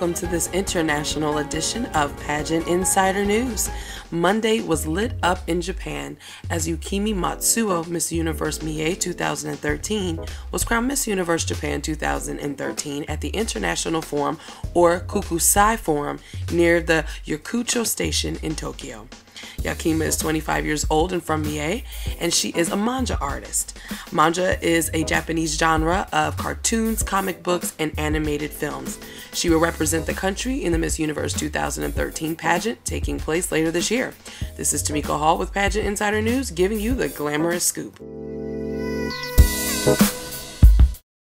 welcome to this international edition of Pageant Insider News. Monday was lit up in Japan as Yukimi Matsuo, Miss Universe Mie 2013, was crowned Miss Universe Japan 2013 at the International Forum, or Kukusai Forum, near the Yurakucho Station in Tokyo. Yukimi is 25 years old and from Mie, and she is a manga artist. Manga is a Japanese genre of cartoons, comic books, and animated films. She will represent the country in the Miss Universe 2013 pageant taking place later this year. This is Tamika Hall with Pageant Insider News, giving you the glamorous scoop.